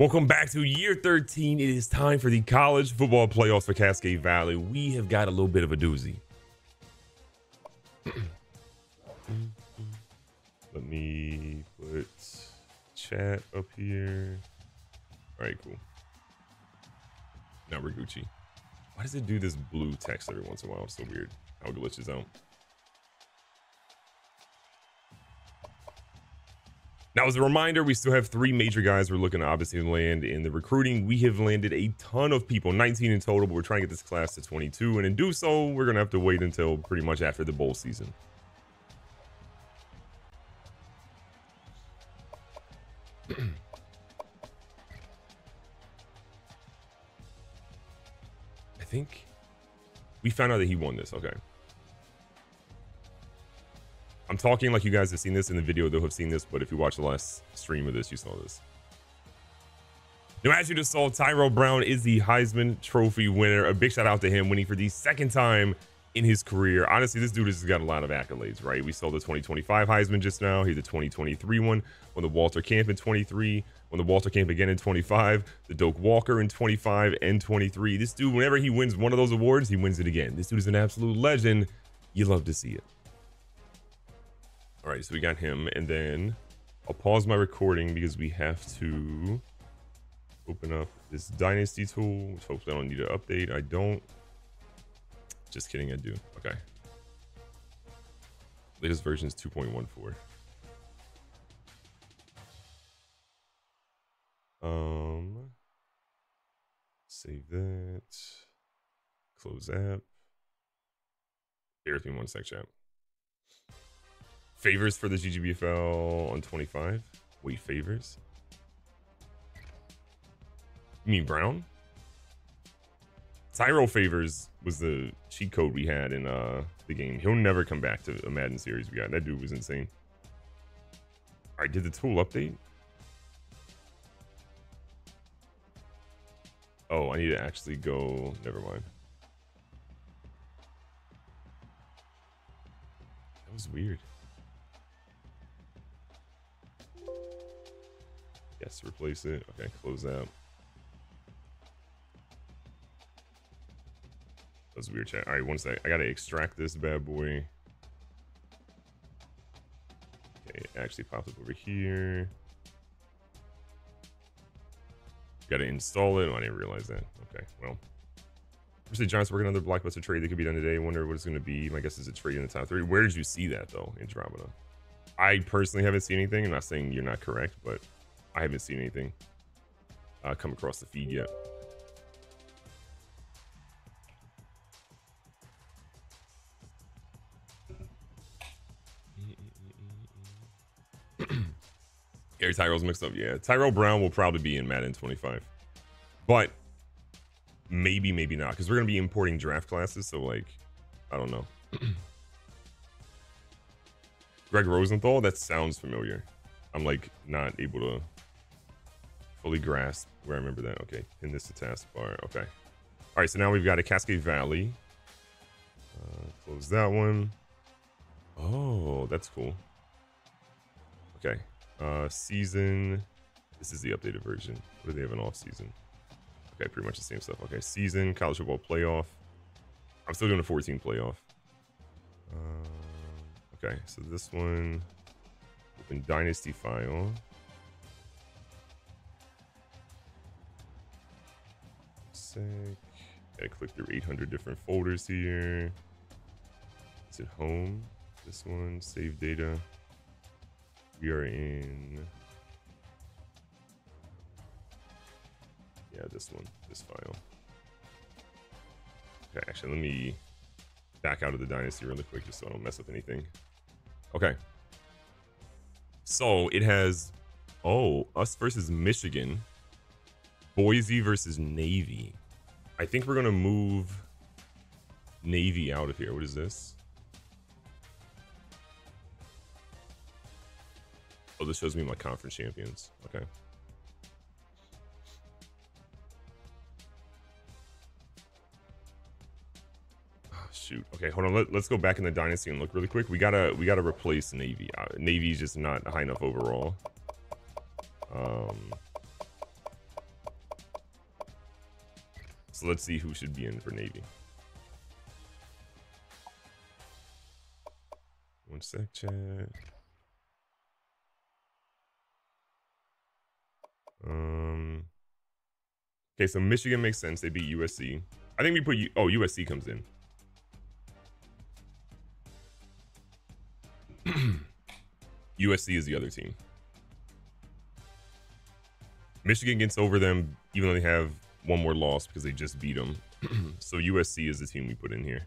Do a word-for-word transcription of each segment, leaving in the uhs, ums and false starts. Welcome back to year thirteen. It is time for the college football playoffs for Cascade Valley. We have got a little bit of a doozy. Let me put chat up here. All right, cool. Now we're Gucci. Why does it do this blue text every once in a while? It's so weird. How glitches out. Now, as a reminder, we still have three major guys we're looking to obviously land in the recruiting. We have landed a ton of people, nineteen in total, but we're trying to get this class to twenty-two. And in do so, we're going to have to wait until pretty much after the bowl season. I think we found out that he won this. Okay. I'm talking like you guys have seen this in the video, though, have seen this, but if you watched the last stream of this, you saw this. Now, as you just saw, Tyrell Brown is the Heisman Trophy winner. A big shout out to him, winning for the second time in his career. Honestly, this dude has got a lot of accolades, right? We saw the twenty twenty-five Heisman just now. Here's the twenty twenty-three one, won the Walter Camp in twenty-three, won the Walter Camp again in twenty-five, the Doak Walker in twenty-five and twenty-three. This dude, whenever he wins one of those awards, he wins it again. This dude is an absolute legend. You love to see it. All right, so we got him, and then I'll pause my recording because we have to open up this Dynasty tool, which hopefully I don't need to update. I don't. Just kidding, I do. Okay. Latest version is two point one four. Um, save that. Close app. Bear with me one sec, chat. Favors for the G G B F L on twenty-five. Wait, favors? You mean Brown? Tyrell Favors was the cheat code we had in uh, the game. He'll never come back to a Madden series we got. That dude was insane. All right, did the tool update? Oh, I need to actually go. Never mind. That was weird. Yes, replace it. Okay, close out. That was weird, chat. All right, one sec. I gotta extract this bad boy. Okay, it actually popped up over here. Gotta install it. Oh, I didn't realize that. Okay, well. Actually, John's working on another blockbuster trade that could be done today. Wonder what it's gonna be. My guess is a trade in the top three. Where did you see that, though, Andromeda? I personally haven't seen anything. I'm not saying you're not correct, but I haven't seen anything uh, come across the feed yet. Gary Tyrell's mixed up. Yeah, Tyrell Brown will probably be in Madden twenty-five, but maybe, maybe not, because we're going to be importing draft classes. So, like, I don't know. Greg Rosenthal, that sounds familiar. I'm like not able to fully grasp where I remember that. Okay, in this taskbar. Okay. All right, so now we've got a Cascade Valley. Uh, close that one. Oh, that's cool. Okay. Uh, season. This is the updated version. What do they have in off season? Okay, pretty much the same stuff. Okay, season, college football playoff. I'm still doing a fourteen playoff. Uh, okay, so this one. Open Dynasty file. Sick. Gotta click through eight hundred different folders here. It's at home. This one, save data. We are in. Yeah, this one, this file. Okay, actually, let me back out of the Dynasty really quick just so I don't mess up anything. Okay. So it has, oh, us versus Michigan, Boise versus Navy. I think we're going to move Navy out of here. What is this? Oh, this shows me my conference champions. Okay. Shoot. Okay, hold on. Let, let's go back in the Dynasty and look really quick. We gotta we gotta replace Navy. Uh, Navy's just not high enough overall. Um, So let's see who should be in for Navy. One sec, chat. Um. Okay, so Michigan makes sense. They beat U S C. I think we put, U oh, U S C comes in. U S C is the other team. Michigan gets over them, even though they have one more loss because they just beat them. So U S C is the team we put in here.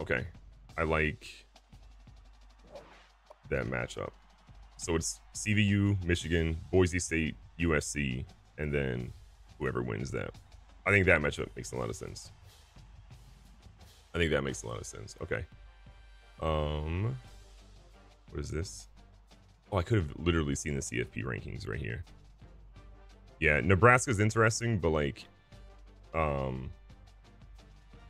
Okay, I like that matchup. So it's C V U, Michigan, Boise State, U S C, and then whoever wins that. I think that matchup makes a lot of sense. I think that makes a lot of sense. Okay. Um, what is this? Oh, I could have literally seen the C F P rankings right here. Yeah, Nebraska's interesting, but like, um,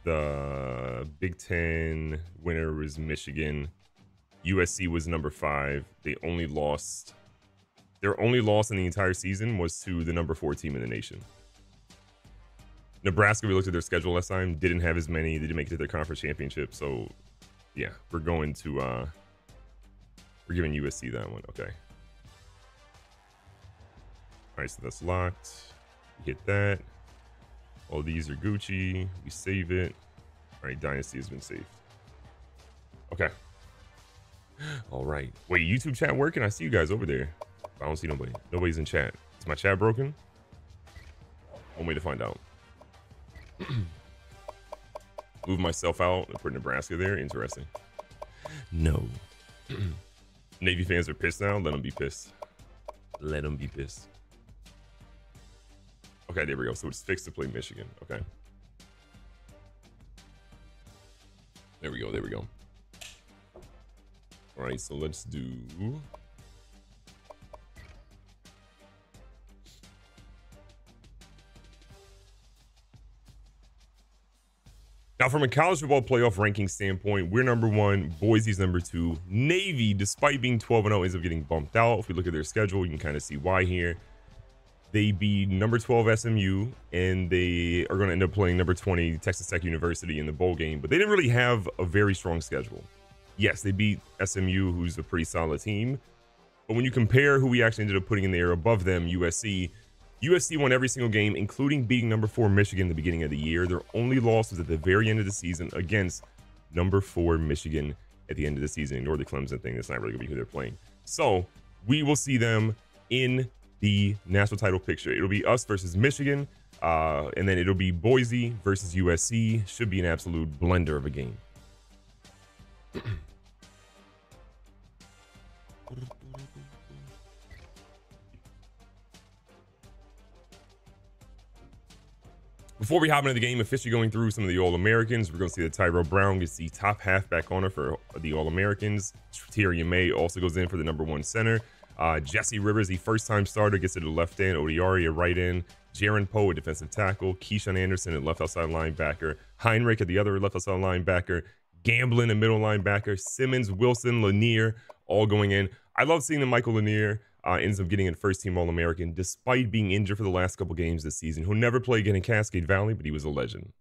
the Big Ten winner was Michigan. U S C was number five. They only lost, their only loss in the entire season was to the number four team in the nation. Nebraska, we looked at their schedule last time, didn't have as many. They didn't make it to their conference championship, so... Yeah, we're going to, uh, we're giving U S C that one. Okay. All right, so that's locked. We hit that. All these are Gucci. We save it. All right, Dynasty has been saved. Okay. All right. Wait, YouTube chat working? I see you guys over there. I don't see nobody. Nobody's in chat. Is my chat broken? One way to find out. Move myself out and put Nebraska there. Interesting. No. Navy fans are pissed now. Let them be pissed. Let them be pissed. Okay, there we go. So it's fixed to play Michigan. Okay. There we go. There we go. All right, so let's do... Now, from a college football playoff ranking standpoint, we're number one, Boise's number two. Navy, despite being twelve and oh, ends up getting bumped out. If we look at their schedule, you can kind of see why here. They beat number twelve S M U, and they are going to end up playing number twenty Texas Tech University in the bowl game, but they didn't really have a very strong schedule. Yes, they beat S M U, who's a pretty solid team, but when you compare who we actually ended up putting in there above them, U S C, U S C won every single game, including beating number four Michigan in the beginning of the year. Their only loss was at the very end of the season against number four Michigan at the end of the season. Ignore the Clemson thing. That's not really going to be who they're playing. So we will see them in the national title picture. It'll be us versus Michigan, uh, and then it'll be Boise versus U S C. Should be an absolute blender of a game. Before we hop into the game, officially going through some of the All-Americans, we're going to see that Tyrell Brown gets the top halfback honor for the All-Americans. Thierry May also goes in for the number one center. Uh, Jesse Rivers, the first-time starter, gets it to left end. Odiari, a right end. Jaron Poe, a defensive tackle. Keyshawn Anderson, a left outside linebacker. Heinrich, at the other left outside linebacker. Gamblin, a middle linebacker. Simmons, Wilson, Lanier, all going in. I love seeing the Michael Lanier. Uh, ends up getting a first-team All-American despite being injured for the last couple games this season. He'll never play again in Cascade Valley, but he was a legend.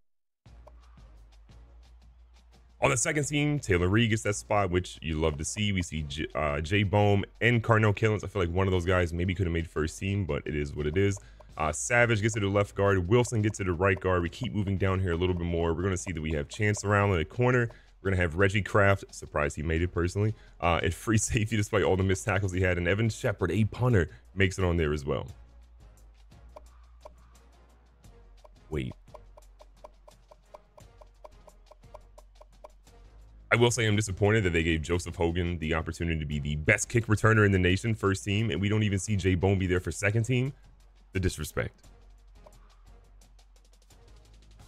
On the second team, Taylor Reed gets that spot, which you love to see. We see J uh, Jay Bohm and Carnell Killens. I feel like one of those guys maybe could have made first team, but it is what it is. Uh, Savage gets to the left guard. Wilson gets to the right guard. We keep moving down here a little bit more. We're going to see that we have Chancellor Allen in the corner. We're going to have Reggie Kraft, surprised he made it personally, uh, at free safety despite all the missed tackles he had. And Evan Shepherd, a punter, makes it on there as well. Wait. I will say I'm disappointed that they gave Joseph Hogan the opportunity to be the best kick returner in the nation, first team, and we don't even see Jay Bohm be there for second team. The disrespect.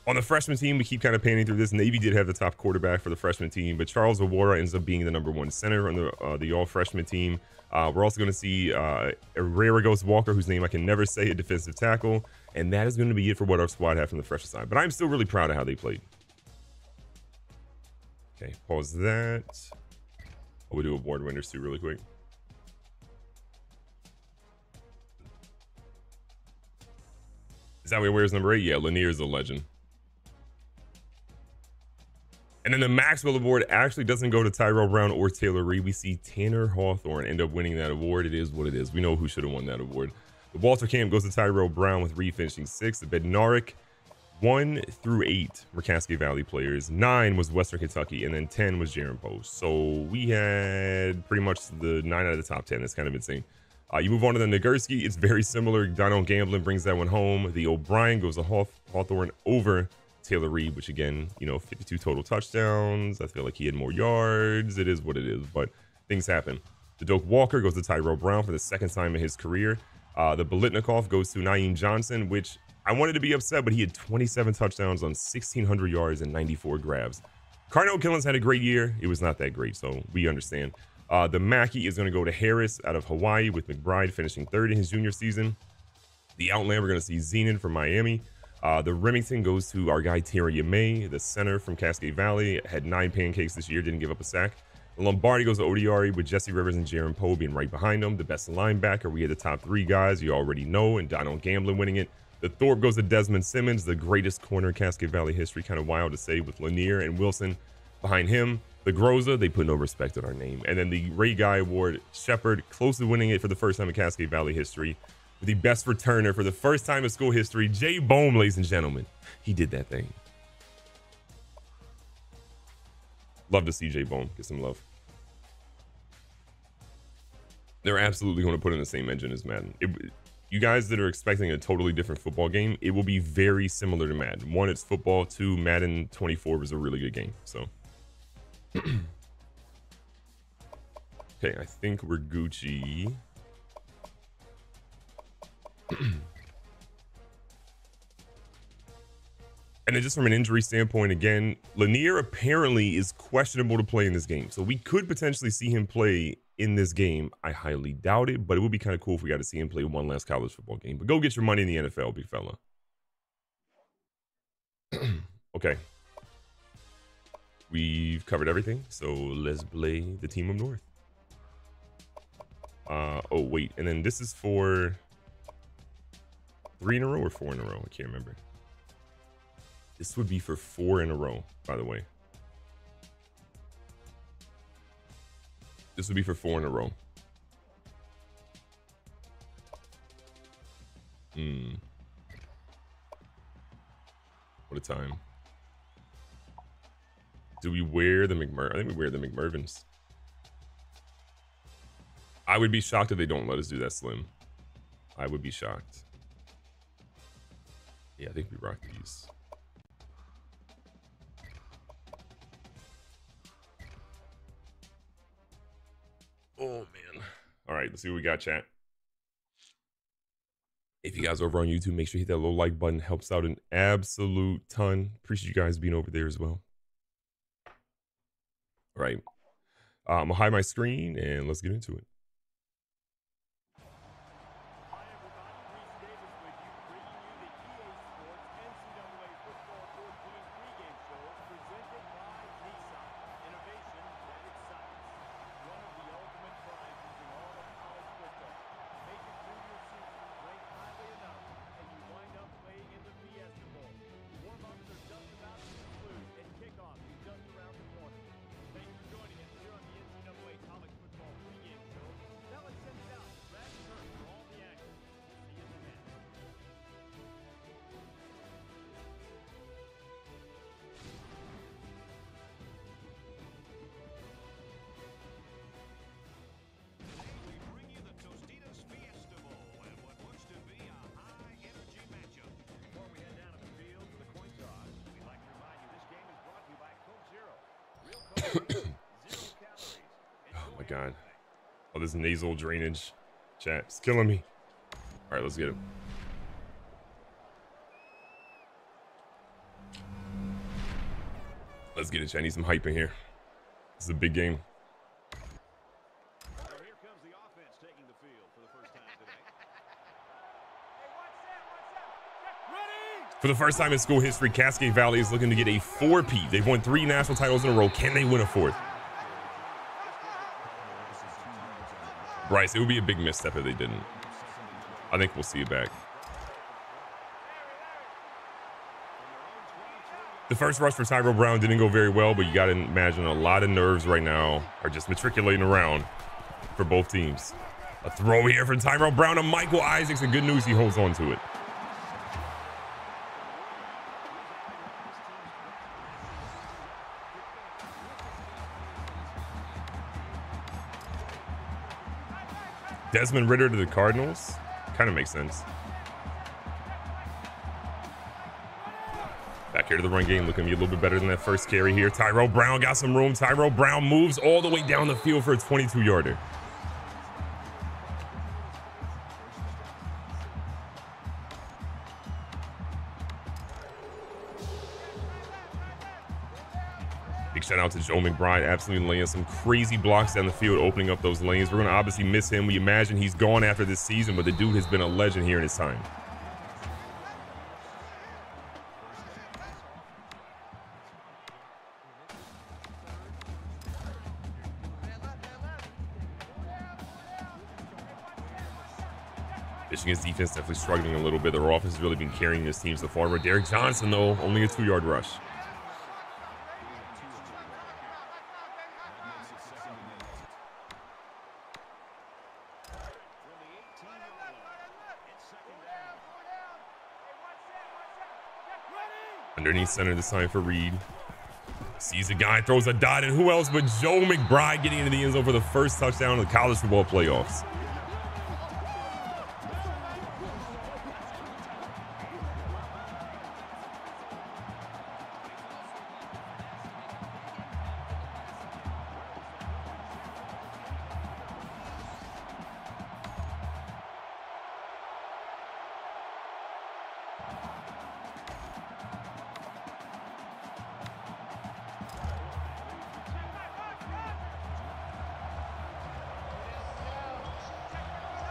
On the freshman team, we keep kind of panning through this. Navy did have the top quarterback for the freshman team, but Charles Awara ends up being the number one center on the uh, the all-freshman team. Uh, we're also going to see uh, Raragos Walker, whose name I can never say, a defensive tackle. And that is going to be it for what our squad had from the freshman side. But I'm still really proud of how they played. Okay, pause that. Oh, we'll do award winners too really quick. Is that where he wears number eight? Yeah, Lanier's a legend. And then the Maxwell Award actually doesn't go to Tyrell Brown or Taylor Reed. We see Tanner Hawthorne end up winning that award. It is what it is. We know who should have won that award. The Walter Camp goes to Tyrell Brown with Reed finishing sixth. The Bednarik one through eight were Cascade Valley players. Nine was Western Kentucky, and then ten was Jaron Poe. So we had pretty much the nine out of the top ten. That's kind of insane. Uh, you move on to the Nagurski. It's very similar. Donald Gamblin brings that one home. The O'Brien goes to Hawthorne over Taylor Reed, which again, you know, fifty-two total touchdowns. I feel like he had more yards. It is what it is, but things happen. The Doak Walker goes to Tyrell Brown for the second time in his career. Uh, the Bolitnikov goes to Naeem Johnson, which I wanted to be upset, but he had twenty-seven touchdowns on sixteen hundred yards and ninety-four grabs. Carnell Killens had a great year. It was not that great, so we understand. Uh, the Mackey is going to go to Harris out of Hawaii with McBride finishing third in his junior season. The Outland, we're going to see Zenon from Miami. Uh, the Remington goes to our guy Thierry May, the center from Cascade Valley. Had nine pancakes this year, didn't give up a sack. The Lombardi goes to Odiari with Jesse Rivers and Jaron Poe being right behind him. The best linebacker, we had the top three guys you already know, and Donald Gamblin winning it. The Thorpe goes to Desmond Simmons, the greatest corner in Cascade Valley history. Kind of wild to say, with Lanier and Wilson behind him. The Groza, they put no respect on our name. And then the Ray Guy Award, Shepherd, close to winning it for the first time in Cascade Valley history. The best returner for the first time in school history, Jay Bohm, ladies and gentlemen. He did that thing. Love to see Jay Bohm get some love. They're absolutely going to put in the same engine as Madden. It, you guys that are expecting a totally different football game, it will be very similar to Madden. One, it's football. Two, Madden twenty-four was a really good game. So, okay, I think we're Gucci. And then just from an injury standpoint, again, Lanier apparently is questionable to play in this game. So we could potentially see him play in this game. I highly doubt it, but it would be kind of cool if we got to see him play one last college football game. But go get your money in the N F L, big fella. Okay. We've covered everything. So let's play the team up north. Uh, oh, wait. And then this is for... Three in a row or four in a row? I can't remember. This would be for four in a row, by the way. This would be for four in a row. Hmm. What a time. Do we wear the McMurvin? I think we wear the McMurvins. I would be shocked if they don't let us do that, Slim. I would be shocked. Yeah, I think we rock these. Oh, man. All right, let's see what we got, chat. If you guys are over on YouTube, make sure you hit that little like button. Helps out an absolute ton. Appreciate you guys being over there as well. All right. Um, I'm going to hide my screen, and let's get into it. God, all this nasal drainage, chat, it's killing me. All right, let's get him. Let's get it, chat. I need some hype in here. This is a big game. For the first time in school history, Cascade Valley is looking to get a four-peat. They've won three national titles in a row. Can they win a fourth? Bryce, it would be a big misstep if they didn't. I think we'll see you back. The first rush for Tyrell Brown didn't go very well, but you got to imagine a lot of nerves right now are just matriculating around for both teams. A throw here from Tyrell Brown to Michael Isaacs, and good news, he holds on to it. Desmond Ritter to the Cardinals. Kind of makes sense. Back here to the run game, looking a little bit better than that first carry here. Tyrell Brown got some room. Tyrell Brown moves all the way down the field for a twenty-two yarder. Big shout out to Joe McBride, absolutely laying some crazy blocks down the field, opening up those lanes. We're going to obviously miss him. We imagine he's gone after this season, but the dude has been a legend here in his time. Michigan's defense definitely struggling a little bit. Their offense has really been carrying this team so far. But Derek Johnson, though, only a two-yard rush. Underneath center this time for Reed. Sees a guy, throws a dot, and who else but Joe McBride getting into the end zone for the first touchdown of the college football playoffs.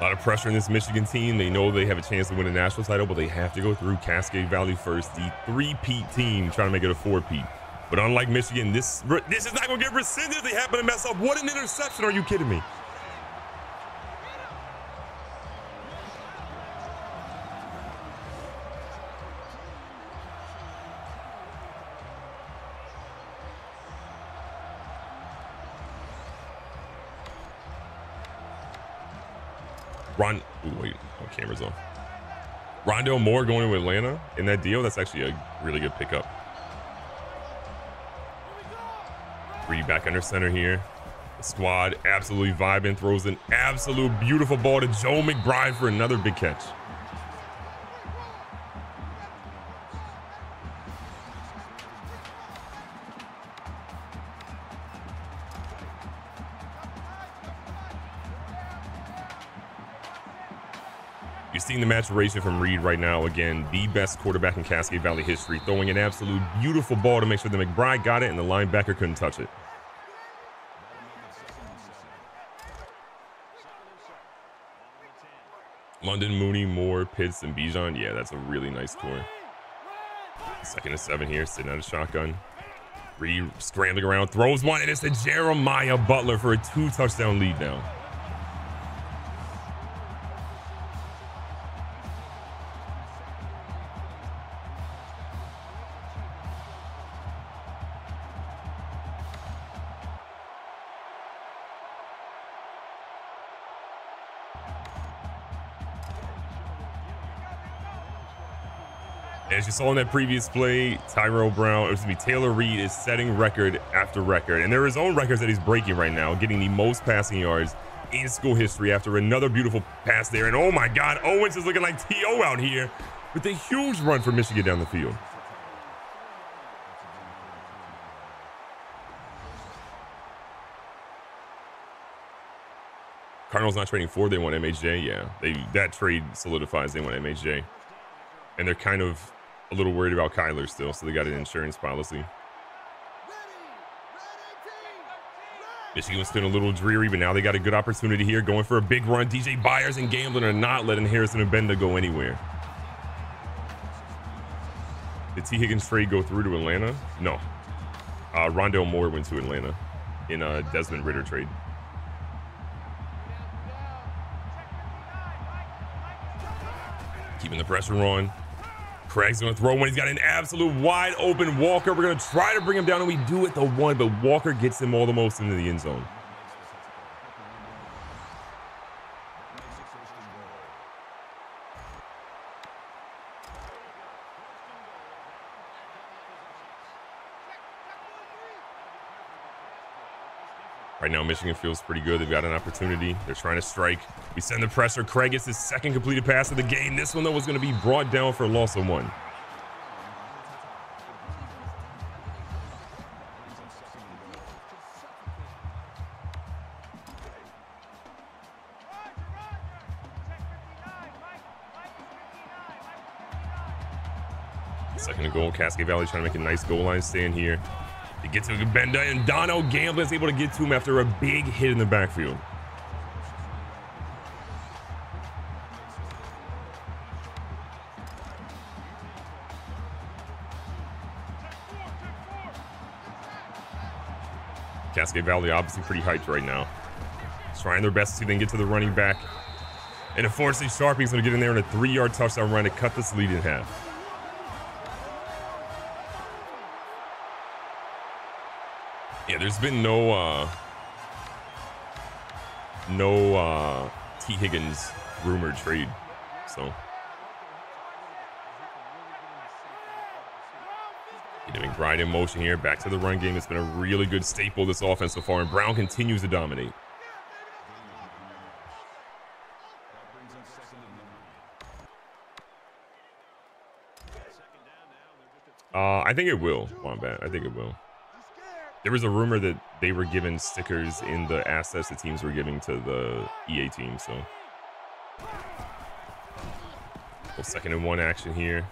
A lot of pressure in this Michigan team. They know they have a chance to win a national title, but they have to go through Cascade Valley first, the three-peat team trying to make it a four-peat. But unlike Michigan, this this is not going to get rescinded if they happen to mess up. What an interception. Are you kidding me? Ron, ooh, wait, my camera's on. Rondell Moore going to Atlanta in that deal. That's actually a really good pickup. Reed back under center here. The squad absolutely vibing, throws an absolute beautiful ball to Joe McBride for another big catch. You're seeing the maturation from Reed right now. Again, the best quarterback in Cascade Valley history, throwing an absolute beautiful ball to make sure that McBride got it and the linebacker couldn't touch it. London, Mooney, Moore, Pitts, and Bijan. Yeah, that's a really nice core. Second and seven here, sitting out of shotgun. Reed scrambling around, throws one, and it's to Jeremiah Butler for a two-touchdown lead now. As you saw in that previous play, Tyrell Brown, excuse me, Taylor Reed is setting record after record. And there are his own records that he's breaking right now, getting the most passing yards in school history after another beautiful pass there. And oh my God, Owens is looking like T O out here with a huge run for Michigan down the field. Cardinals not trading for, they want M H J. Yeah, they, that trade solidifies they want M H J. And they're kind of a little worried about Kyler still, so they got an insurance policy. Ready, ready, Michigan was feeling a little dreary, but now they got a good opportunity here, going for a big run. D J Byers and Gamblin are not letting Harrison and Benda go anywhere. Did T. Higgins trade go through to Atlanta? No. Uh, Rondell Moore went to Atlanta in a Desmond Ritter trade. Keeping the pressure on. Craig's going to throw one. He's got an absolute wide open Walker. We're going to try to bring him down, and we do it the one, but Walker gets him all the most into the end zone. Right now, Michigan feels pretty good. They've got an opportunity. They're trying to strike. We send the pressure. Craig gets his second completed pass of the game. This one, though, was going to be brought down for a loss of one. Second and goal. Cascade Valley trying to make a nice goal line stand here. They get to Benda, and Donald Gamblin is able to get to him after a big hit in the backfield. Cascade Valley obviously pretty hyped right now. Trying their best to see if they can get to the running back. And unfortunately, Sharpie's going to get in there on a three-yard touchdown run to cut this lead in half. Yeah, there's been no uh, no uh, T. Higgins rumored trade, so McBride in motion here, back to the run game. It's been a really good staple of this offense so far, and Brown continues to dominate. Uh, I think it will, Wombat. I think it will. There was a rumor that they were given stickers in the assets the teams were giving to the E A team, so. Well, second and one action here.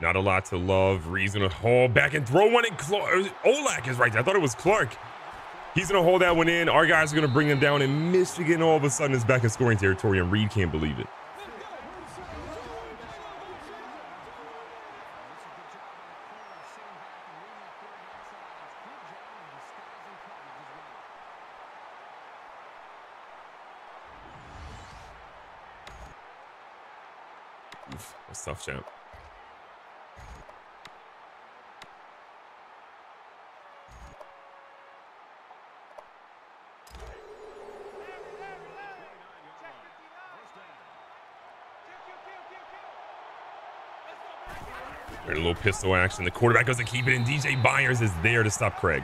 Not a lot to love. Reed's gonna hold back and throw one in. Clark. Olak is right there. I thought it was Clark. He's gonna hold that one in. Our guys are gonna bring them down, and Michigan all of a sudden is back in scoring territory, and Reed can't believe it. Tough champ. A little pistol action. The quarterback goes to keep it, and D J Byers is there to stop Craig.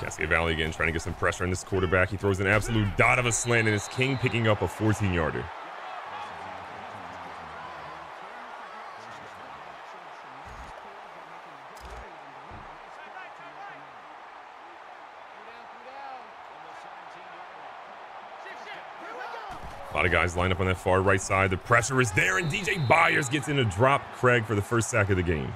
Cascade Valley again trying to get some pressure on this quarterback. He throws an absolute dot of a slant, and it's King picking up a fourteen-yarder. A lot of guys line up on that far right side. The pressure is there, and D J Byers gets in to drop Craig for the first sack of the game.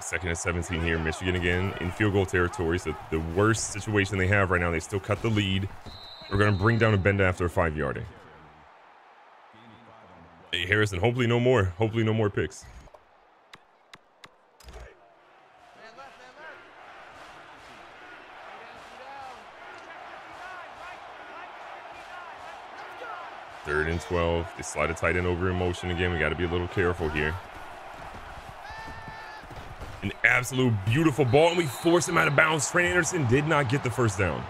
Second and seventeen here. Michigan again in field goal territory. So the worst situation they have right now, they still cut the lead. We're going to bring down a Benda after a five-yarder. Hey, Harrison, hopefully no more. Hopefully no more picks. Third and twelve. They slide a tight end over in motion again. We got to be a little careful here. An absolute beautiful ball, and we forced him out of bounds. Trent Anderson did not get the first down.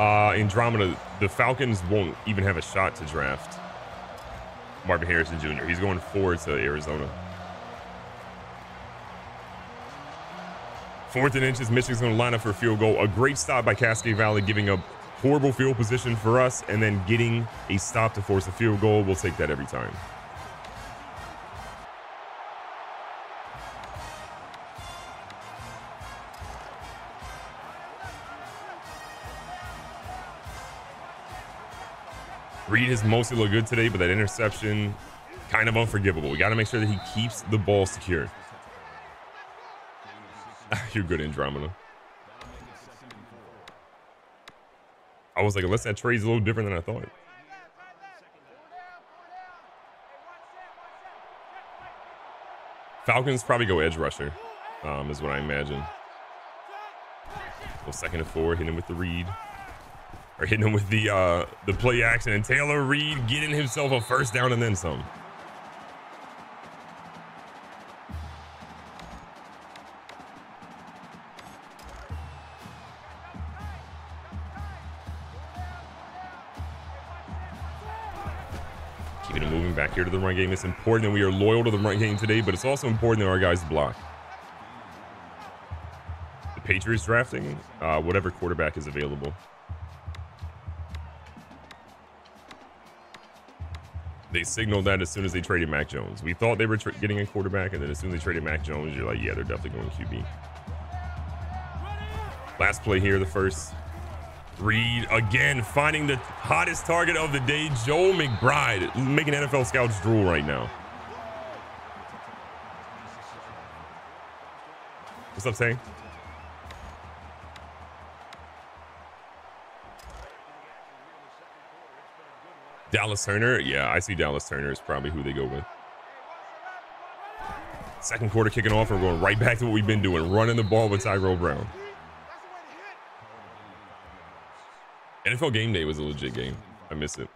Uh, Andromeda, the Falcons won't even have a shot to draft Marvin Harrison Junior He's going forward to Arizona. Fourth and inches, Michigan's going to line up for a field goal. A great stop by Cascade Valley, giving up horrible field position for us, and then getting a stop to force a field goal. We'll take that every time. Reed has mostly looked good today, but that interception kind of unforgivable. We got to make sure that he keeps the ball secure. You're good, Andromeda. I was like, unless that trade's a little different than I thought. Falcons probably go edge rusher, um, is what I imagine. Well, second and four, hitting him with the read. Or hitting him with the uh, the play action. And Taylor Reed getting himself a first down and then some. Keeping it moving back here to the run game. It's important that we are loyal to the run game today, but it's also important that our guys block. The Patriots drafting uh, whatever quarterback is available. They signaled that as soon as they traded Mac Jones. We thought they were getting a quarterback, and then as soon as they traded Mac Jones, you're like, yeah, they're definitely going Q B. Last play here, the first. Reed again finding the hottest target of the day, Joe McBride, making N F L scouts drool right now. What's up, Tank? Dallas Turner, yeah, I see Dallas Turner is probably who they go with. Second quarter kicking off, and we're going right back to what we've been doing, running the ball with Tyrell Brown. N F L Game Day was a legit game. I miss it.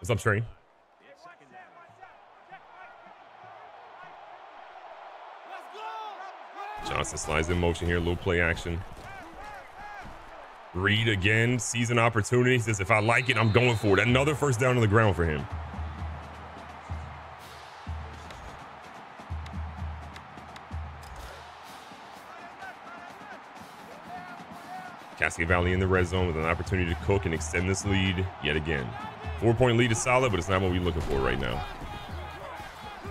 What's up, Trey? Johnson slides in motion here, a little play action. Reed again, sees an opportunity, says, if I like it, I'm going for it. Another first down on the ground for him. Cascade Valley in the red zone with an opportunity to cook and extend this lead yet again. Four-point lead is solid, but it's not what we're looking for right now.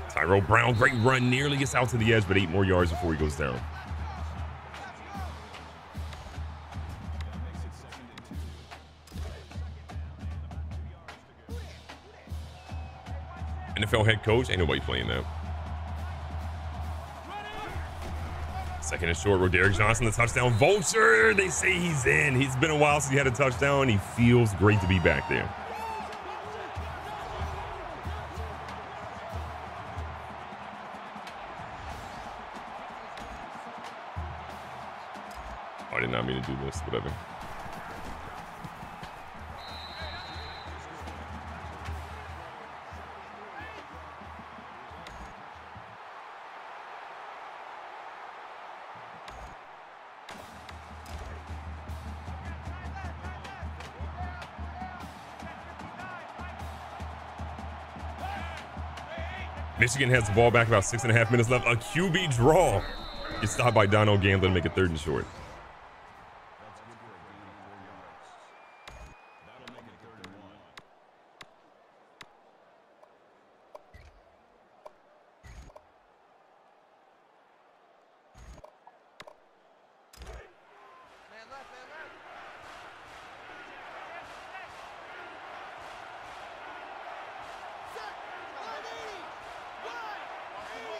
Tyrell Brown, great run, nearly gets out to the edge, but eight more yards before he goes down. N F L head coach, ain't nobody playing that. Second and short, Roderick Johnson, the touchdown vulture. They say he's in. He's been a while since he had a touchdown. He feels great to be back there. Oh, I did not mean to do this, whatever. Michigan has the ball back, about six and a half minutes left. A Q B draw. It's stopped by Donald Gamblin to make it third and short.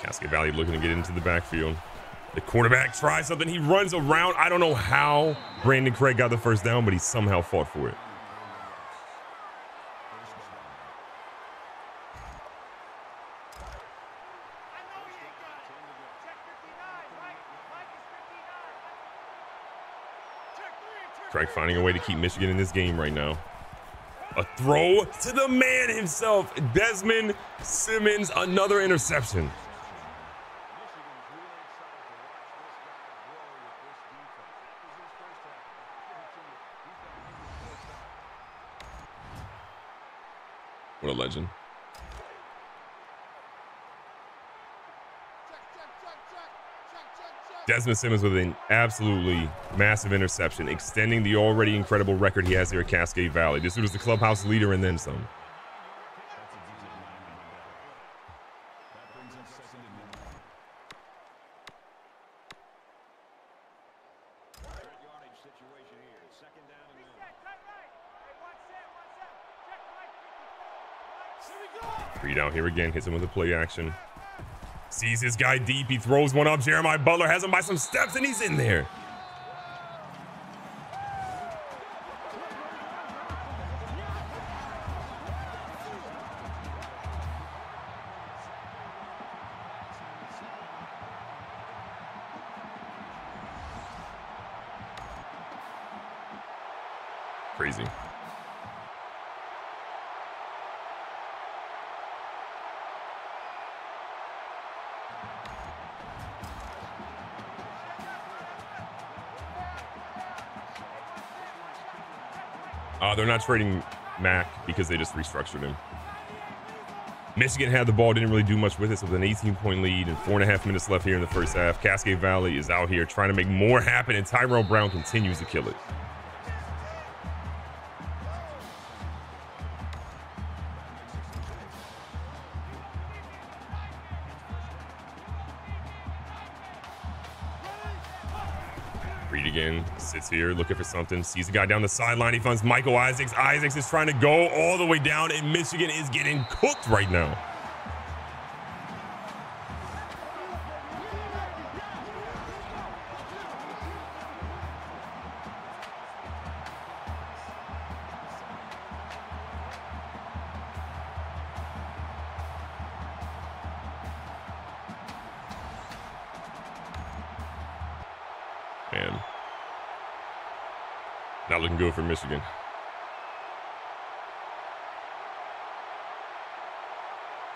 Cascade Valley looking to get into the backfield. The quarterback tries something. He runs around. I don't know how Brandon Craig got the first down, but he somehow fought for it. Craig finding a way to keep Michigan in this game right now. A throw to the man himself, Desmond Simmons, another interception. What a legend. Desmond Simmons with an absolutely massive interception, extending the already incredible record he has here at Cascade Valley. This was the clubhouse leader and then some. Reed out here again, hits him with a play action. Sees his guy deep, he throws one up. Jeremiah Butler has him by some steps and he's in there. Crazy. Uh, they're not trading Mac because they just restructured him. Michigan had the ball, didn't really do much with it, so with an eighteen point lead and four and a half minutes left here in the first half. Cascade Valley is out here trying to make more happen, and Tyrell Brown continues to kill it. Reed again sits here looking for something, sees the guy down the sideline, he finds Michael Isaacs. Isaacs is trying to go all the way down, and Michigan is getting cooked right now. Not looking good for Michigan.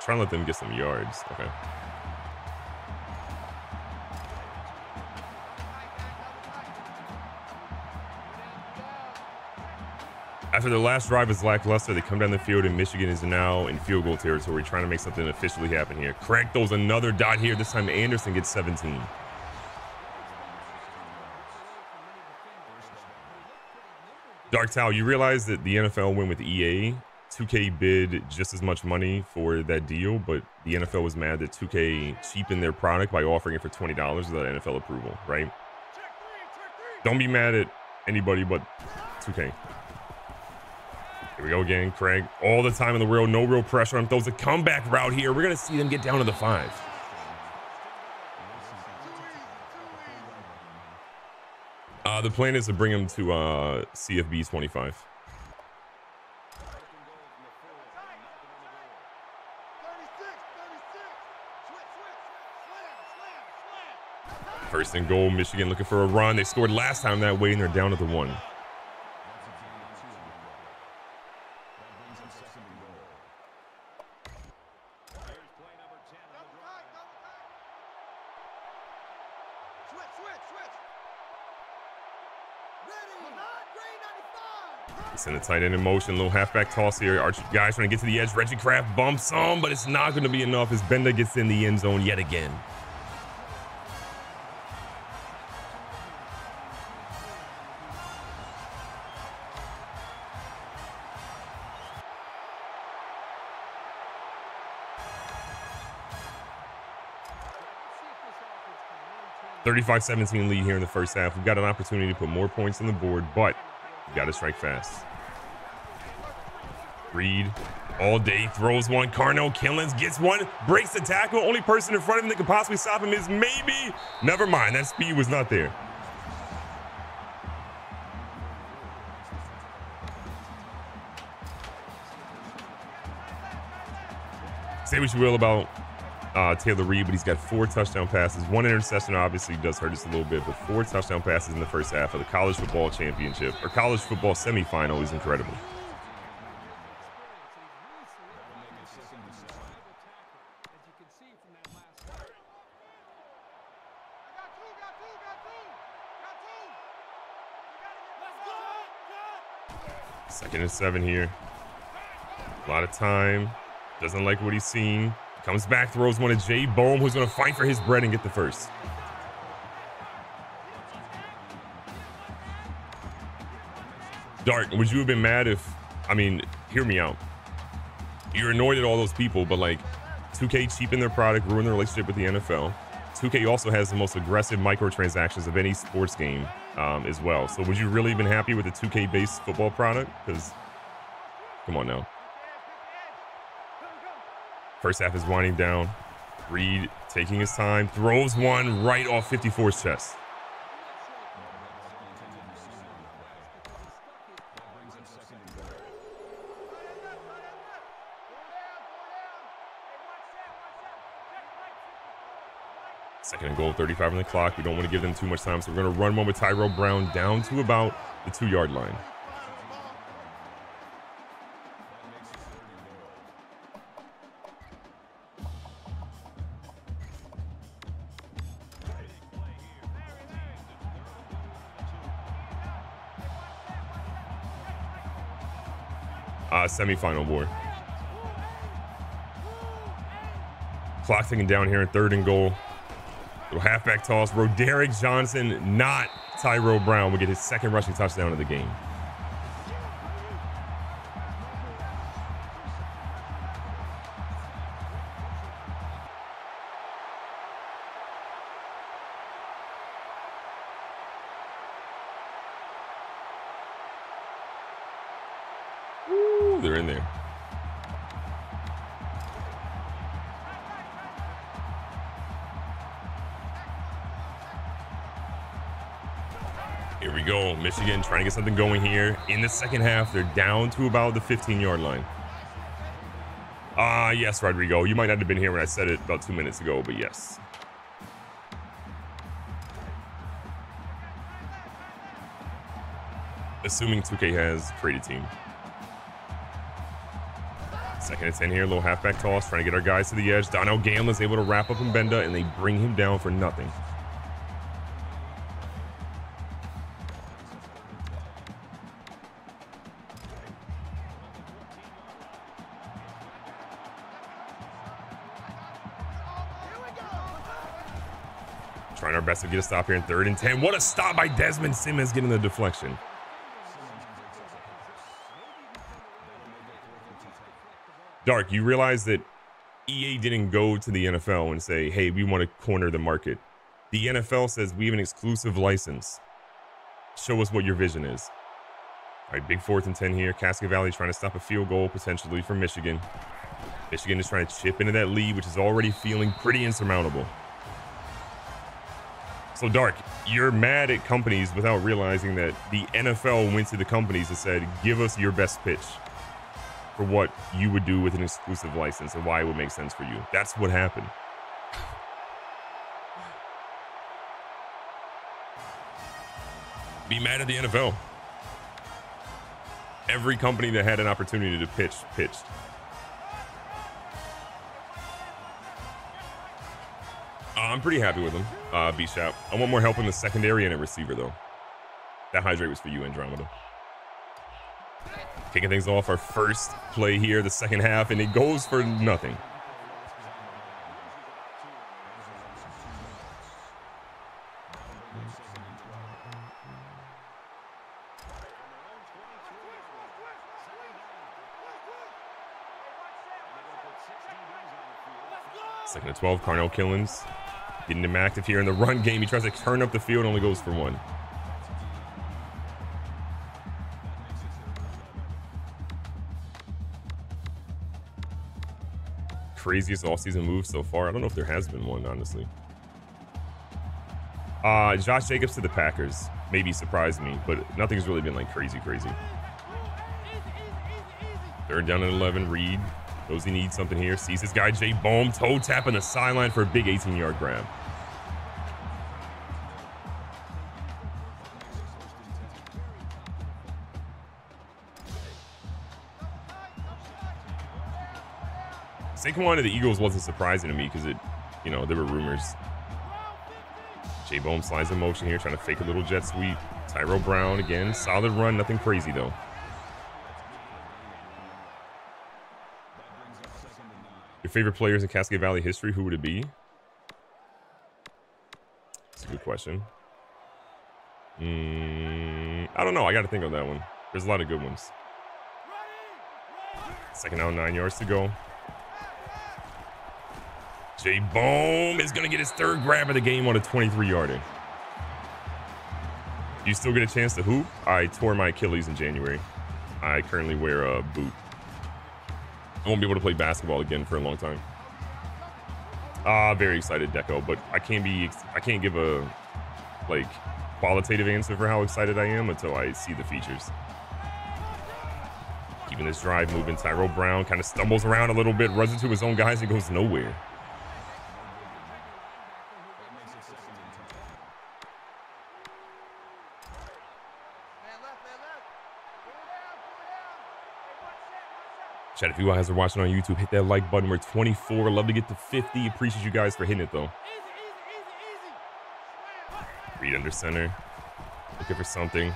Trying to let them get some yards. Okay. After the last drive is lackluster, they come down the field, and Michigan is now in field goal territory, trying to make something officially happen here. Craig throws another dot here. This time Anderson gets seventeen. Dark Towel, you realize that the N F L went with E A. two K bid just as much money for that deal, but the N F L was mad that two K cheapened their product by offering it for twenty dollars without N F L approval, right? Check three, check three. Don't be mad at anybody but two K. Here we go again. Craig, all the time in the world, no real pressure on him. Throws a comeback route here. We're going to see them get down to the five. Uh, the plan is to bring him to uh, C F B twenty-five. First and goal, Michigan looking for a run. They scored last time that way, and they're down to the one. Send a tight end in motion, little halfback toss here. Our guys trying to get to the edge. Reggie Kraft bumps on, but it's not going to be enough as Benda gets in the end zone yet again. thirty-five seventeen lead here in the first half. We've got an opportunity to put more points on the board, but you got to strike fast. Reed all day throws one. Carnell Killens gets one, breaks the tackle. Only person in front of him that could possibly stop him is maybe. Never mind, that speed was not there. Say what you will about uh, Taylor Reed, but he's got four touchdown passes. One interception obviously does hurt us a little bit, but four touchdown passes in the first half of the college football championship or college football semifinal is incredible. Second and seven here. A lot of time. Doesn't like what he's seen. Comes back, throws one to Jay Bohm, who's going to fight for his bread and get the first. Dart, would you have been mad if, I mean, hear me out. You're annoyed at all those people, but like two K cheapened their product, ruined their relationship with the N F L. two K also has the most aggressive microtransactions of any sports game um, as well. So would you really have been happy with a two K-based football product? Because, come on now. First half is winding down. Reed taking his time, throws one right off fifty-four's chest. Second and goal, thirty-five on the clock. We don't want to give them too much time, so we're going to run one with Tyrell Brown down to about the two-yard line. Uh, semifinal board. Clock ticking down here in third and goal. Little halfback toss. Roderick Johnson, not Tyrell Brown, will get his second rushing touchdown of the game. Ooh, they're in there. Go Michigan trying to get something going here in the second half. They're down to about the fifteen yard line. Ah, uh, yes, Rodrigo, you might not have been here when I said it about two minutes ago, but yes. Assuming two K has created team. Second and ten here, little halfback toss, trying to get our guys to the edge. Donald Gamblin is able to wrap up Mbenda, and they bring him down for nothing. Trying our best to get a stop here in third and ten. What a stop by Desmond Simmons getting the deflection. Dark, you realize that E A didn't go to the N F L and say, hey, we want to corner the market. The N F L says we have an exclusive license. Show us what your vision is. All right, big fourth and ten here. Cascade Valley trying to stop a field goal potentially from Michigan. Michigan is trying to chip into that lead, which is already feeling pretty insurmountable. So, Dark, you're mad at companies without realizing that the N F L went to the companies and said, give us your best pitch for what you would do with an exclusive license and why it would make sense for you. That's what happened. Be mad at the N F L. Every company that had an opportunity to pitch, pitched. I'm pretty happy with him, uh, B-Shop. I want more help in the secondary and a receiver, though. That hydrate was for you, Andromeda. Kicking things off, our first play here, the second half, and it goes for nothing. Second and twelve, Carnell Killens. Getting him active here in the run game. He tries to turn up the field, only goes for one. Craziest offseason move so far. I don't know if there has been one, honestly. Uh, Josh Jacobs to the Packers. Maybe surprised me, but nothing's really been like crazy, crazy. Third down and eleven, Reed. Knows he needs something here. Sees this guy, Jay Bohm, toe tapping the sideline for a big eighteen yard grab. Saquon to the Eagles wasn't surprising to me because it, you know, there were rumors. Jay Bohm slides in motion here, trying to fake a little jet sweep. Tyrell Brown again, solid run, nothing crazy though. Your favorite players in Cascade Valley history, who would it be? That's a good question. Mm, I don't know. I got to think on that one. There's a lot of good ones. Second down, nine yards to go. Jay Bohm is going to get his third grab of the game on a twenty-three yarder. You still get a chance to hoop? I tore my Achilles in January. I currently wear a boot. I won't be able to play basketball again for a long time. Ah, uh, very excited, Deco, but I can't be, I can't give a like qualitative answer for how excited I am until I see the features. Keeping this drive moving, Tyrell Brown kind of stumbles around a little bit, runs into his own guys and goes nowhere. Chat, if you guys are watching on YouTube, hit that like button. We're twenty-four. Love to get to fifty. Appreciate you guys for hitting it, though. Easy, easy, easy, easy. Reed under center. Looking for something.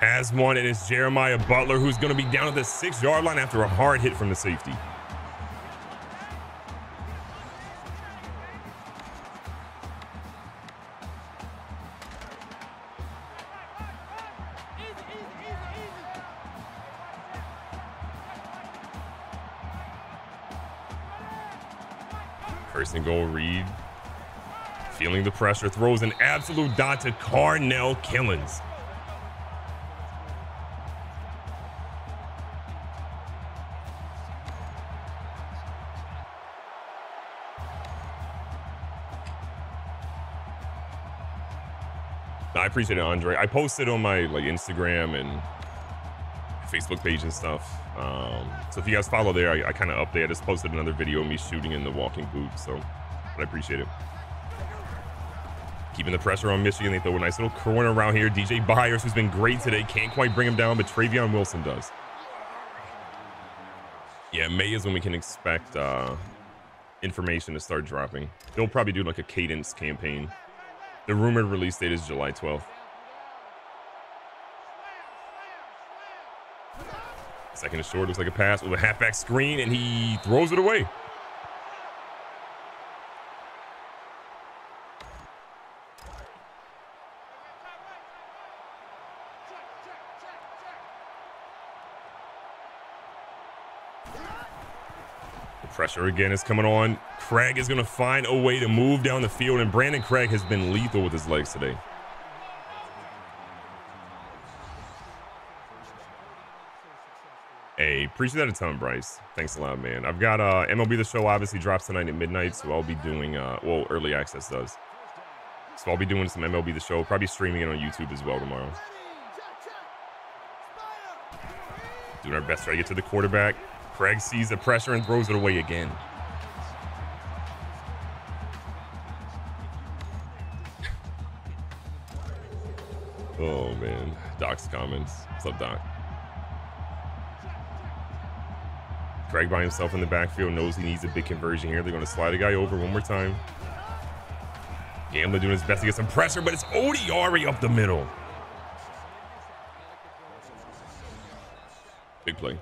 Has one, and it's Jeremiah Butler, who's going to be down at the six-yard line after a hard hit from the safety. First and goal, Reed. Feeling the pressure, throws an absolute dot to Carnell Killens. Now, I appreciate it, Andre. I posted on my like Instagram and Facebook page and stuff. Um, so if you guys follow there, I, I kind of update. I just posted another video of me shooting in the walking boot, so but I appreciate it. Keeping the pressure on Michigan. They throw a nice little corner around here. D J Byers, who's been great today, can't quite bring him down, but Travion Wilson does. Yeah, May is when we can expect uh, information to start dropping. They'll probably do like a cadence campaign. The rumored release date is July twelfth. Second and short, looks like a pass with a halfback screen, and he throws it away. The pressure again is coming on. Craig is going to find a way to move down the field, and Brandon Craig has been lethal with his legs today. Hey, appreciate that a ton, Bryce. Thanks a lot, man. I've got uh, M L B The Show obviously drops tonight at midnight, so I'll be doing, uh, well, early access does. So I'll be doing some M L B The Show, probably streaming it on YouTube as well tomorrow. Doing our best to try to get to the quarterback. Craig sees the pressure and throws it away again. Oh, man. Doc's comments. What's up, Doc? Craig by himself in the backfield, knows he needs a big conversion here. They're going to slide a guy over one more time. Gamblin doing his best to get some pressure, but it's Odiari up the middle. Big play.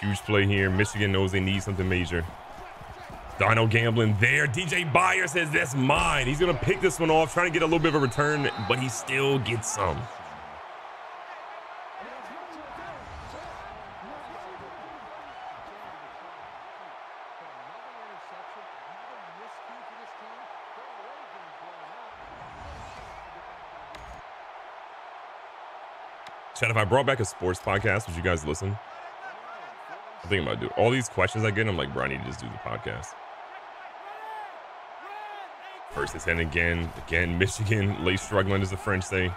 Huge play here. Michigan knows they need something major. Donald Gamblin there. D J Byers says, that's mine. He's going to pick this one off, trying to get a little bit of a return, but he still gets some. Chad, if I brought back a sports podcast, would you guys listen? I'm thinking about doing all these questions I get, I'm like, bro, I need to just do the podcast. First and ten again. Again, Michigan, late struggling, as the French say.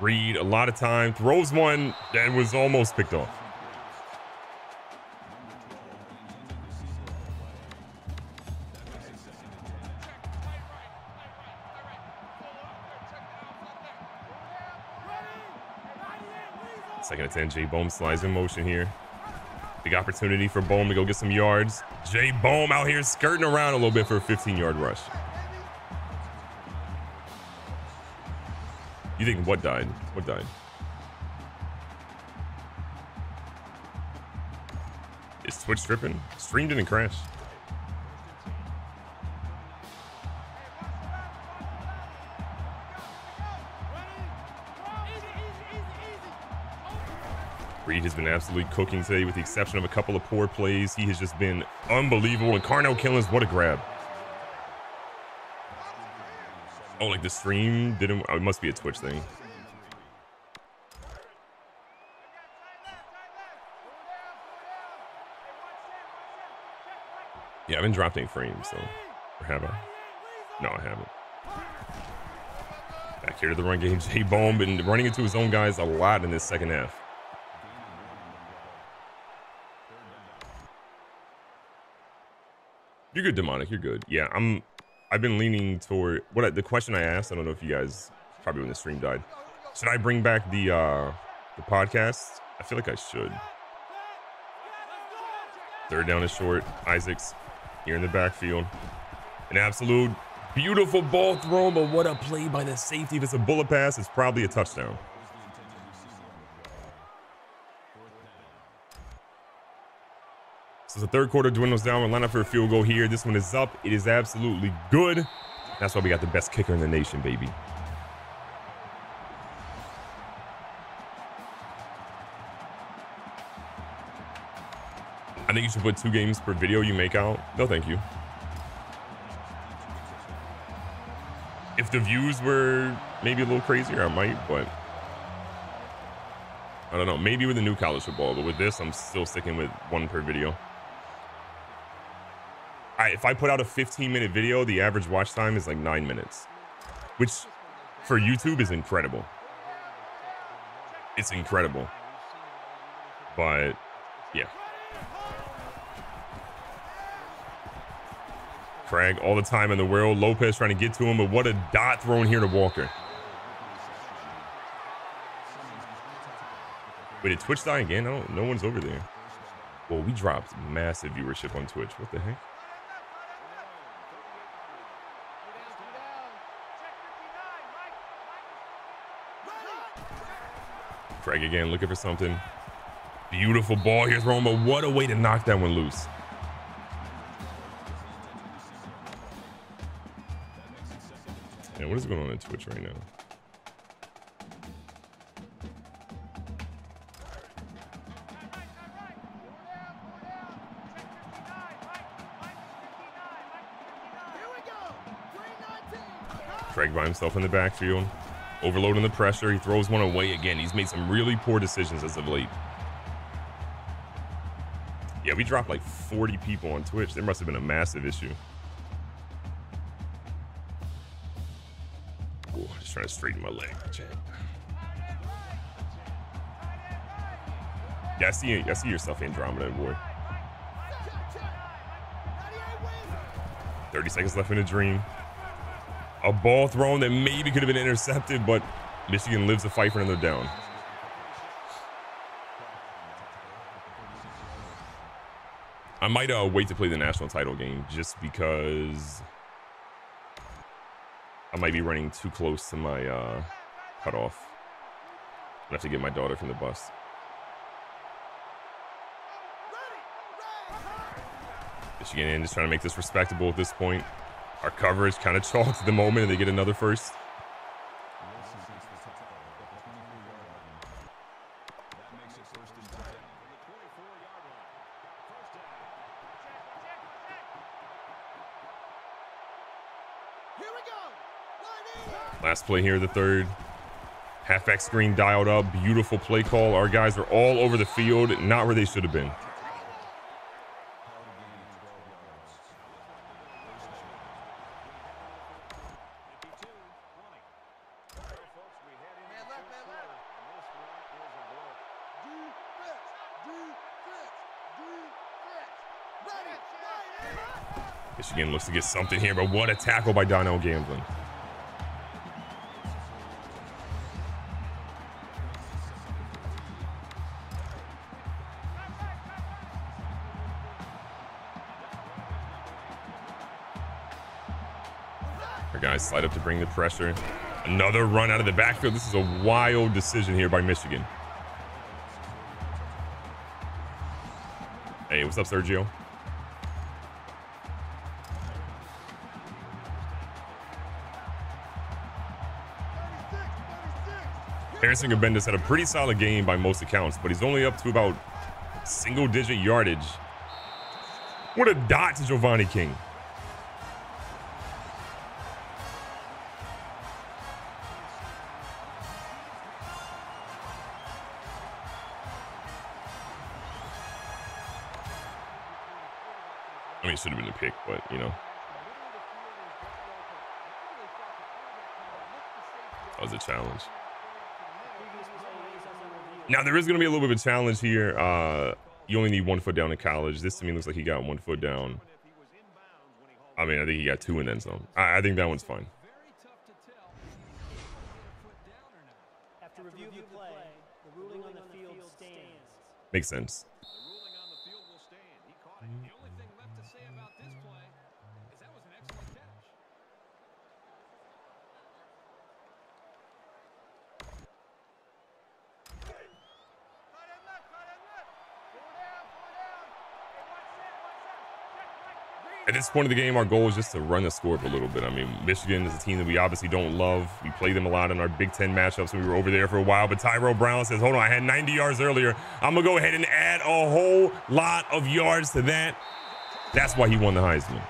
Reed, a lot of time, throws one that was almost picked off. Second and ten, Jay Bohm slides in motion here. Big opportunity for Bohm to go get some yards. Jay Bohm out here skirting around a little bit for a fifteen-yard rush. You think what died? What died? Is Twitch stripping? Stream didn't crash. Reed has been absolutely cooking today with the exception of a couple of poor plays. He has just been unbelievable. And Carnell Killens, what a grab. Oh, like the stream didn't. Oh, it must be a Twitch thing. Yeah, I haven't dropped any frames, so. Or have I? No, I haven't. Back here to the run game. Jay Bohm been running into his own guys a lot in this second half. You're good, Demonic. You're good. Yeah, I'm. I've been leaning toward what I, the question I asked. I don't know if you guys probably when the stream died. Should I bring back the uh, the podcast? I feel like I should. Third down is short. Isaacs here in the backfield. An absolute beautiful ball thrown, but what a play by the safety. If it's a bullet pass, it's probably a touchdown. So the third quarter dwindles down. We'll line up for a field goal here. This one is up. It is absolutely good. That's why we got the best kicker in the nation, baby. I think you should put two games per video you make out. No, thank you. If the views were maybe a little crazier, I might, but I don't know. Maybe with the new college football, but with this, I'm still sticking with one per video. I, if I put out a fifteen minute video, the average watch time is like nine minutes, which for YouTube is incredible. It's incredible. But yeah. Craig all the time in the world. Lopez trying to get to him, but what a dot thrown here to Walker. Wait, did Twitch die again? I don't, no one's over there. Well, we dropped massive viewership on Twitch. What the heck? Craig again, looking for something. Beautiful ball here thrown, but what a way to knock that one loose. Man, what is going on in Twitch right now? Craig by himself in the backfield, overloading the pressure. He throws one away again. He's made some really poor decisions as of late. Yeah, we dropped like forty people on Twitch. There must have been a massive issue. Trying to straighten my leg. Yeah, I see, I see your stuff, Andromeda, boy. thirty seconds left in a dream. A ball thrown that maybe could have been intercepted, but Michigan lives the fight for another down. I might uh, wait to play the national title game just because I might be running too close to my uh, cutoff. I have to get my daughter from the bus. Michigan in, just trying to make this respectable at this point. Our coverage kind of chalked at the moment, and they get another first. Last play here, the third. Halfback screen dialed up. Beautiful play call. Our guys are all over the field, not where they should have been. Michigan looks to get something here, but what a tackle by Donald Gamblin. Slide up to bring the pressure. Another run out of the backfield. This is a wild decision here by Michigan. Hey, what's up, Sergio? Harrison Cabendis had a pretty solid game by most accounts, but he's only up to about single-digit yardage. What a dot to Giovanni King. I mean, it should have been a pick, but, you know. That was a challenge. Now, there is going to be a little bit of a challenge here. Uh, you only need one foot down in college. This, to me, looks like he got one foot down. I mean, I think he got two in end zone. I, I think that one's fine. Makes sense. At this point of the game, our goal is just to run the score up a little bit. I mean, Michigan is a team that we obviously don't love. We play them a lot in our Big Ten matchups when we were over there for a while. But Tyrell Brown says, hold on, I had ninety yards earlier. I'm going to go ahead and add a whole lot of yards to that. That's why he won the Heisman.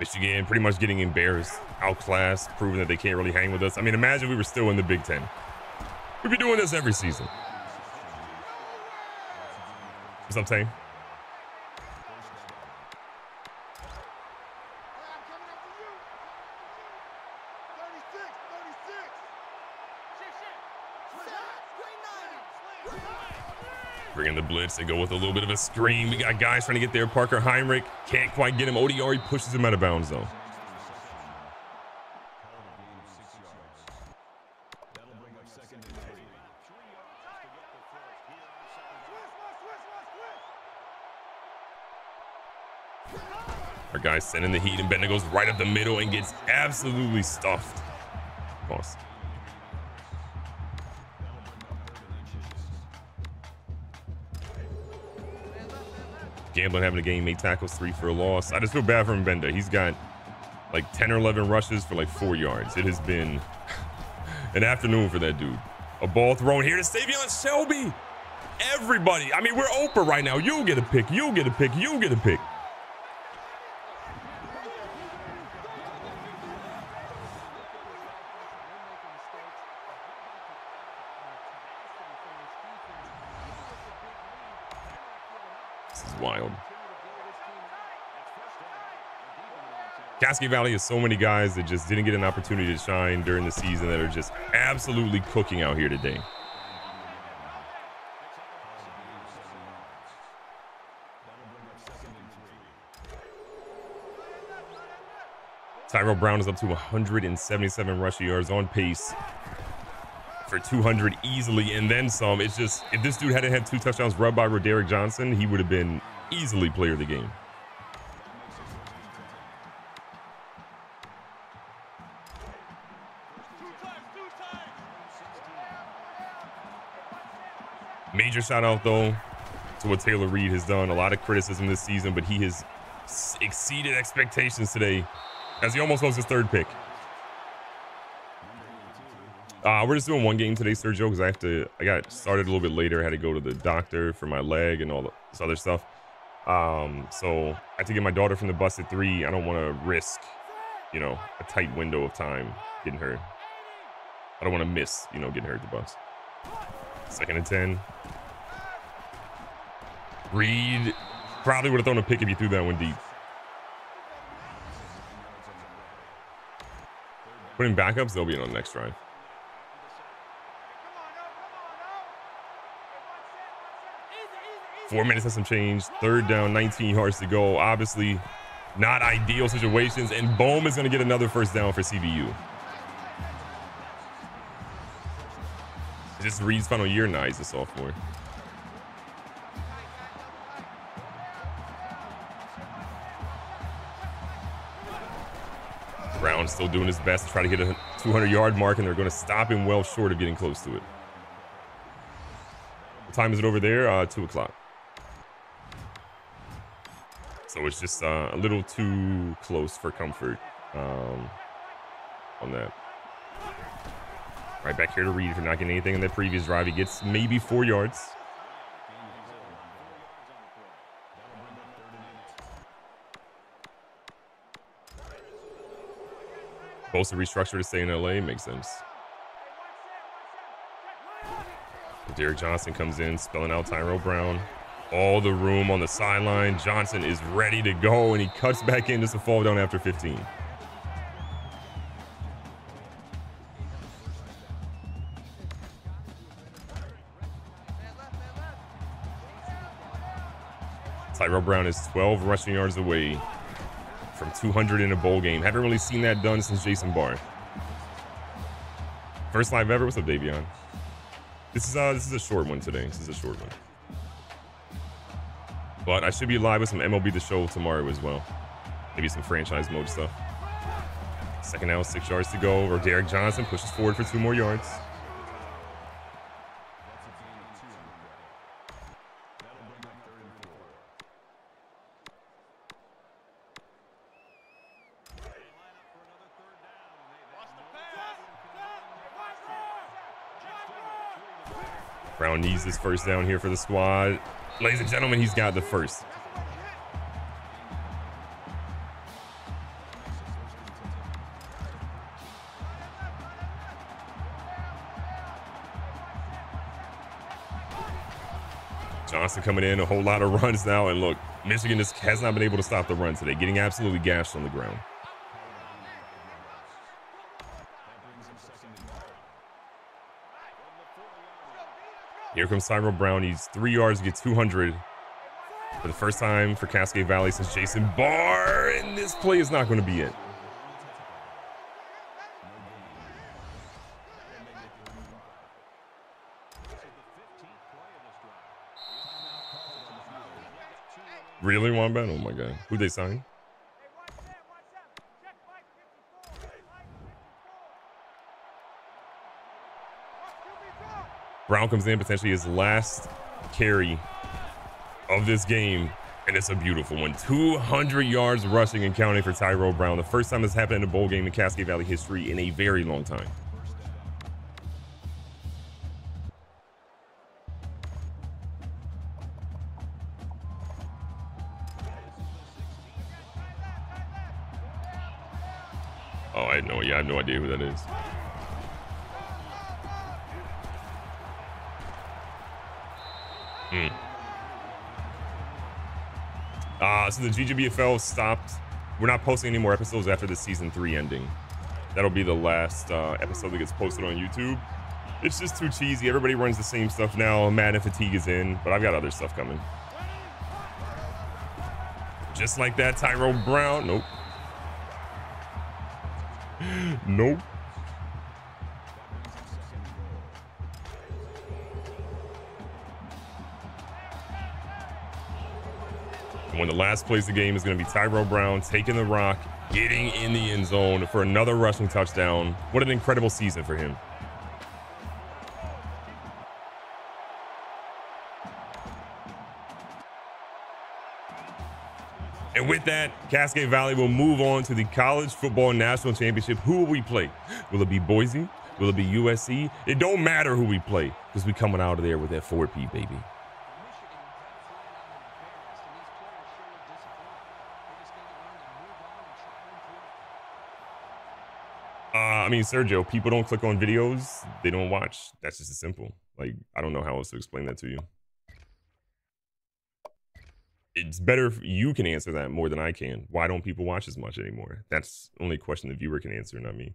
Michigan pretty much getting embarrassed, outclassed, proving that they can't really hang with us. I mean, imagine we were still in the Big Ten. We'd be doing this every season. That's what I'm saying. Bringing the blitz, they go with a little bit of a screen. We got guys trying to get there. Parker Heinrich can't quite get him. Odiari pushes him out of bounds though. Our guys sending the heat, and Bender goes right up the middle and gets absolutely stuffed. Boss. Gamblin having a game, eight tackles, three for a loss. I just feel bad for him, Benda. He's got like ten or eleven rushes for like four yards. It has been an afternoon for that dude. A ball thrown here to Savion Shelby. Everybody. I mean, we're Oprah right now. You'll get a pick. You'll get a pick. You'll get a pick. Wild. Cascade Valley has so many guys that just didn't get an opportunity to shine during the season that are just absolutely cooking out here today. Tyrell Brown is up to one hundred seventy-seven rushing yards, on pace for two hundred easily and then some. It's just, if this dude hadn't had two touchdowns rubbed by Roderick Johnson, he would have been easily player of the game. Major shout out though to what Taylor Reed has done. A lot of criticism this season, but he has exceeded expectations today as he almost holds his third pick. Uh, we're just doing one game today, Sergio, because I have to. I got started a little bit later. I had to go to the doctor for my leg and all this other stuff. Um, so I have to get my daughter from the bus at three. I don't want to risk, you know, a tight window of time getting her. I don't want to miss, you know, getting her at the bus. Second and ten. Reed probably would have thrown a pick if you threw that one deep. Putting backups, they'll be in on the next drive. Four minutes has some change. Third down, nineteen yards to go. Obviously, not ideal situations. And Bohm is going to get another first down for C B U. Just Reed's final year now. He's a sophomore. Brown still doing his best to try to hit a two hundred yard mark, and they're going to stop him well short of getting close to it. What time is it over there? Uh, two o'clock. So it's just uh, a little too close for comfort um, on that. Right back here to Reed for not getting anything in that previous drive. He gets maybe four yards. Supposed to restructure to stay in L A, makes sense. Derek Johnson comes in, spelling out Tyrell Brown. All the room on the sideline. Johnson is ready to go, and he cuts back in just to fall down after fifteen. Tyrell Brown is twelve rushing yards away from two hundred in a bowl game. Haven't really seen that done since Jason Barr. First live ever. What's up, Davion? This is uh, this is a short one today. This is a short one. But I should be live with some M L B The Show tomorrow as well. Maybe some franchise mode stuff. Second down, six yards to go. Or Derek Johnson pushes forward for two more yards. Brown needs this first down here for the squad. Ladies and gentlemen, he's got the first. Johnson coming in, a whole lot of runs now. And look, Michigan just has not been able to stop the run today, getting absolutely gashed on the ground. Here comes Tyrell Brown. He's three yards to get two hundred for the first time for Cascade Valley since Jason Barr. And this play is not going to be it. Really, Wombat? Oh, my God. Who'd they sign? Brown comes in, potentially his last carry of this game, and it's a beautiful one. two hundred yards rushing and counting for Tyrell Brown. The first time this happened in a bowl game in Cascade Valley history in a very long time. Oh, I know. Yeah, I have no idea who that is. Uh, so the G G B F L stopped. We're not posting any more episodes after the season three ending. That'll be the last uh, episode that gets posted on YouTube. It's just too cheesy. Everybody runs the same stuff now. Madden fatigue is in, but I've got other stuff coming. Just like that, Tyrell Brown. Nope. Nope. When the last plays of the game is going to be Tyrell Brown taking the rock, getting in the end zone for another rushing touchdown. What an incredible season for him. And with that, Cascade Valley will move on to the College Football National Championship. Who will we play? Will it be Boise? Will it be U S C? It don't matter who we play because we coming out of there with that four P, baby. I mean, Sergio, people don't click on videos. They don't watch. That's just as simple. Like, I don't know how else to explain that to you. It's better if you can answer that more than I can. Why don't people watch as much anymore? That's only a question the viewer can answer, not me.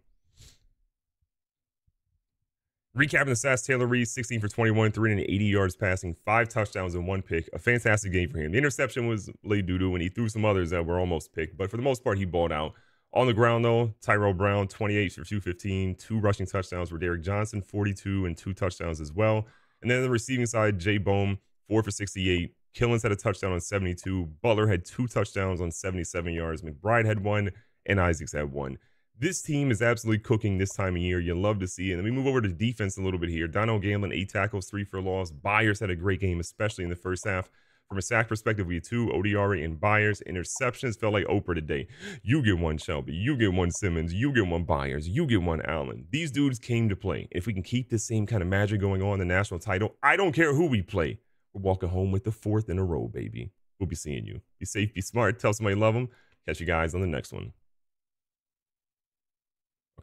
Recapping the stats, Taylor Reed, sixteen for twenty-one, three hundred eighty yards passing, five touchdowns and one pick. A fantastic game for him. The interception was laid doo-doo, and he threw some others that were almost picked. But for the most part, he balled out. On the ground, though, Tyrell Brown, twenty-eight for two fifteen, two rushing touchdowns for Derek Johnson, forty-two, and two touchdowns as well. And then on the receiving side, Jay Bohm, four for sixty-eight. Killens had a touchdown on seventy-two. Butler had two touchdowns on seventy-seven yards. McBride had one, and Isaacs had one. This team is absolutely cooking this time of year. You love to see it. Let me move over to defense a little bit here. Donald Gamblin, eight tackles, three for loss. Byers had a great game, especially in the first half. From a sack perspective, we had two, Odiari and Byers. Interceptions felt like Oprah today. You get one Shelby, you get one Simmons, you get one Byers, you get one Allen. These dudes came to play. If we can keep this same kind of magic going on in the national title, I don't care who we play. We're walking home with the fourth in a row, baby. We'll be seeing you. Be safe, be smart, tell somebody you love them. Catch you guys on the next one.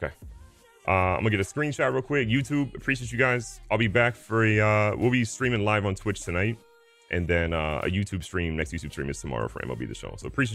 Okay. Uh, I'm gonna get a screenshot real quick. YouTube, appreciate you guys. I'll be back for a, uh, we'll be streaming live on Twitch tonight. And then uh, a YouTube stream, next YouTube stream is tomorrow for M L B The Show. So appreciate you.